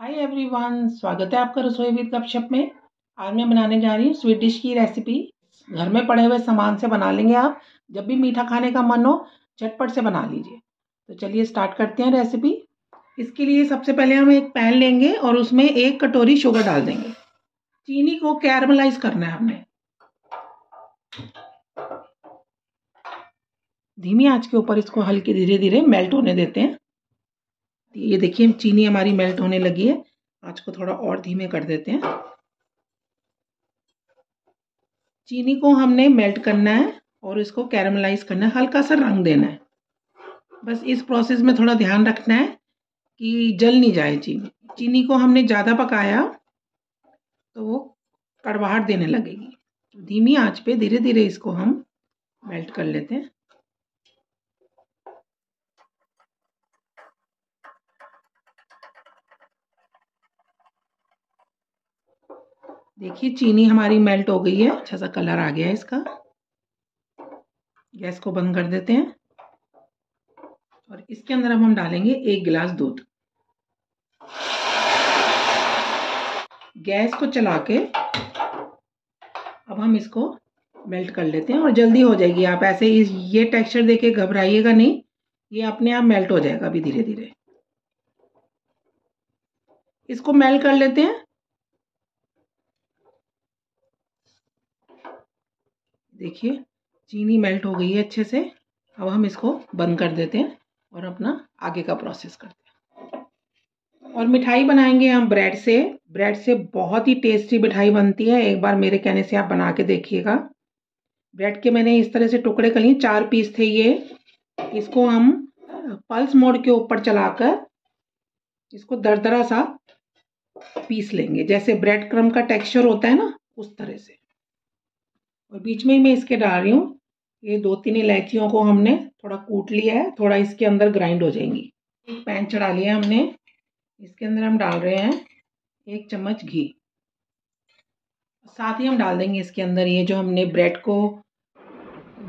Hi everyone, स्वागत है आपका रसोई विद गपशप में। आज मैं बनाने जा रही हूँ स्वीट डिश की रेसिपी। घर में पड़े हुए सामान से बना लेंगे आप। जब भी मीठा खाने का मन हो झटपट से बना लीजिए। तो चलिए स्टार्ट करते हैं रेसिपी। इसके लिए सबसे पहले हम एक पैन लेंगे और उसमें 1 कटोरी शुगर डाल देंगे। चीनी को कैरमलाइज करना है हमने। धीमी आंच के ऊपर इसको हल्के धीरे धीरे मेल्ट होने देते हैं। ये देखिए चीनी हमारी मेल्ट होने लगी है। आंच को थोड़ा और धीमे कर देते हैं। चीनी को हमने मेल्ट करना है और इसको कैरमलाइज करना है, हल्का सा रंग देना है। बस इस प्रोसेस में थोड़ा ध्यान रखना है कि जल नहीं जाए चीनी। चीनी को हमने ज़्यादा पकाया तो वो कड़वाहट देने लगेगी। धीमी आंच पे धीरे धीरे इसको हम मेल्ट कर लेते हैं। देखिए चीनी हमारी मेल्ट हो गई है, अच्छा सा कलर आ गया है इसका। गैस को बंद कर देते हैं और इसके अंदर हम डालेंगे 1 गिलास दूध। गैस को चला के अब हम इसको मेल्ट कर लेते हैं और जल्दी हो जाएगी। आप ऐसे ये टेक्सचर देके घबराइएगा नहीं, ये अपने आप मेल्ट हो जाएगा। अभी धीरे धीरे इसको मेल्ट कर लेते हैं। देखिए चीनी मेल्ट हो गई है अच्छे से। अब हम इसको बंद कर देते हैं और अपना आगे का प्रोसेस करते हैं। और मिठाई बनाएंगे हम ब्रेड से। ब्रेड से बहुत ही टेस्टी मिठाई बनती है। एक बार मेरे कहने से आप बना के देखिएगा। ब्रेड के मैंने इस तरह से टुकड़े कर लिए, 4 पीस थे ये। इसको हम पल्स मोड के ऊपर चलाकर इसको दरदरा सा पीस लेंगे। जैसे ब्रेड क्रम्ब का टेक्सचर होता है ना, उस तरह से। और बीच में ही मैं इसके डाल रही हूँ ये 2-3 इलायचियों को हमने थोड़ा कूट लिया है, थोड़ा इसके अंदर ग्राइंड हो जाएंगी। एक पैन चढ़ा लिया हमने, इसके अंदर हम डाल रहे हैं 1 चम्मच घी। साथ ही हम डाल देंगे इसके अंदर ये जो हमने ब्रेड को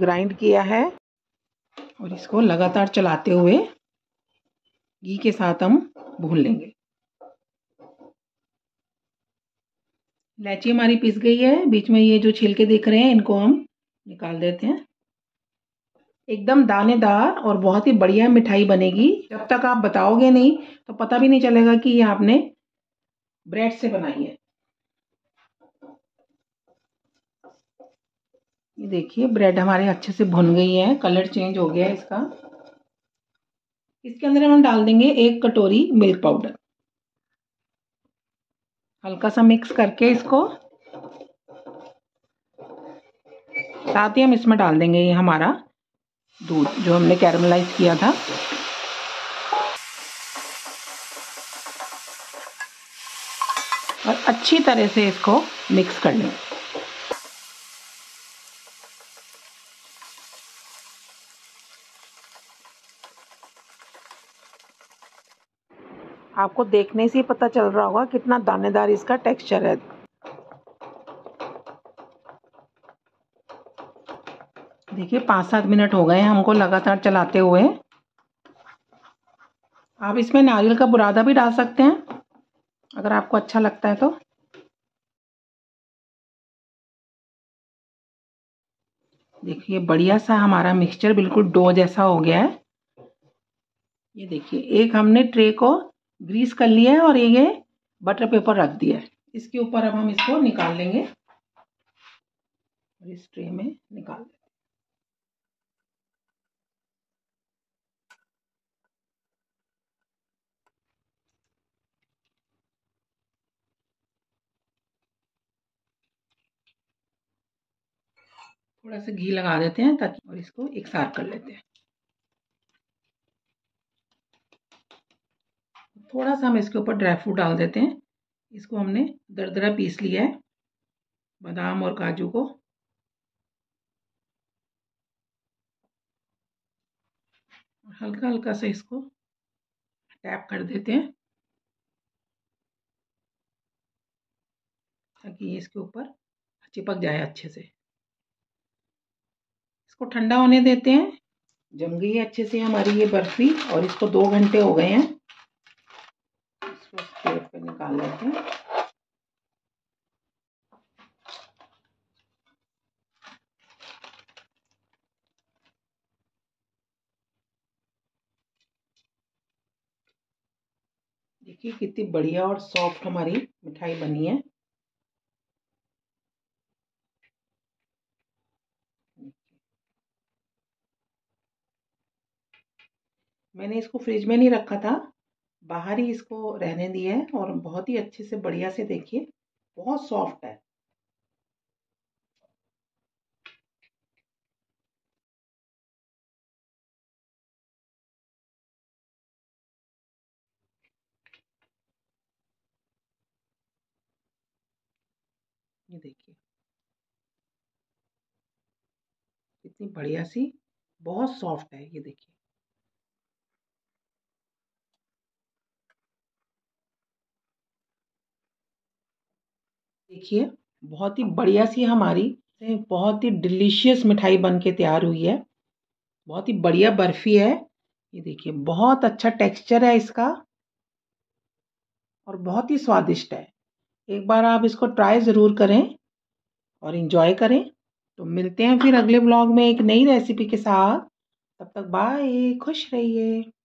ग्राइंड किया है। और इसको लगातार चलाते हुए घी के साथ हम भून लेंगे। इलायची हमारी पिस गई है। बीच में ये जो छिलके दिख रहे हैं इनको हम निकाल देते हैं। एकदम दानेदार और बहुत ही बढ़िया मिठाई बनेगी। जब तक आप बताओगे नहीं तो पता भी नहीं चलेगा कि ये आपने ब्रेड से बनाई है। ये देखिए ब्रेड हमारे अच्छे से भुन गई है, कलर चेंज हो गया है इसका। इसके अंदर हम डाल देंगे 1 कटोरी मिल्क पाउडर। हल्का सा मिक्स करके इसको, साथ ही हम इसमें डाल देंगे ये हमारा दूध जो हमने कैरमलाइज किया था। और अच्छी तरह से इसको मिक्स कर लें। आपको देखने से ही पता चल रहा होगा कितना दानेदार इसका टेक्सचर है। देखिए 5-7 मिनट हो गए हमको लगातार चलाते हुए। आप इसमें नारियल का बुरादा भी डाल सकते हैं अगर आपको अच्छा लगता है तो। देखिए बढ़िया सा हमारा मिक्सचर बिल्कुल डो जैसा हो गया है। ये देखिए एक हमने ट्रे को ग्रीस कर लिया है और ये बटर पेपर रख दिया है इसके ऊपर। अब हम इसको निकाल लेंगे और इस ट्रे में निकाल देंगे। थोड़ा सा घी लगा देते हैं ताकि, और इसको एकसार कर लेते हैं। थोड़ा सा हम इसके ऊपर ड्राई फ्रूट डाल देते हैं। इसको हमने दरदरा पीस लिया है, बादाम और काजू को। हल्का हल्का सा इसको टैप कर देते हैं ताकि ये इसके ऊपर चिपक जाए अच्छे से। इसको ठंडा होने देते हैं। जम गई है अच्छे से हमारी ये बर्फी और इसको 2 घंटे हो गए हैं। इसको प्लेट पे निकाल लेते हैं। देखिए कितनी बढ़िया और सॉफ्ट हमारी मिठाई बनी है। मैंने इसको फ्रिज में नहीं रखा था, बाहर ही इसको रहने दिया है और बहुत ही अच्छे से बढ़िया से देखिए बहुत सॉफ्ट है। ये देखिए कितनी बढ़िया सी बहुत सॉफ्ट है। ये देखिए देखिए बहुत ही बढ़िया सी हमारी बहुत ही डिलीशियस मिठाई बन के तैयार हुई है। बहुत ही बढ़िया बर्फी है। ये देखिए बहुत अच्छा टेक्सचर है इसका और बहुत ही स्वादिष्ट है। एक बार आप इसको ट्राई ज़रूर करें और इन्जॉय करें। तो मिलते हैं फिर अगले ब्लॉग में एक नई रेसिपी के साथ। तब तक बाय, खुश रहिए।